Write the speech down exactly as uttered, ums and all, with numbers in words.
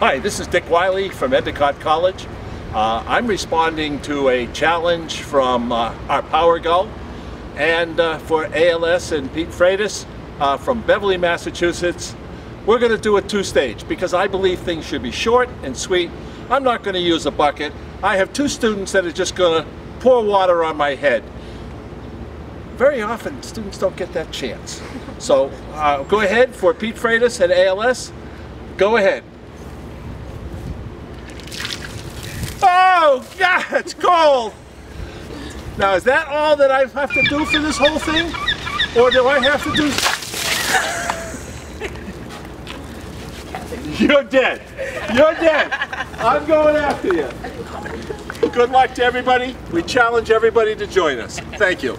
Hi, this is Dick Wiley from Endicott College. Uh, I'm responding to a challenge from uh, our Power Gull and uh, for A L S and Pete Freitas uh, from Beverly, Massachusetts. We're going to do a two-stage because I believe things should be short and sweet. I'm not going to use a bucket. I have two students that are just going to pour water on my head. Very often, students don't get that chance. So uh, go ahead for Pete Freitas and A L S. Go ahead. Oh, God, it's cold. Now, is that all that I have to do for this whole thing? Or do I have to do... You're dead. You're dead. I'm going after you. Good luck to everybody. We challenge everybody to join us. Thank you.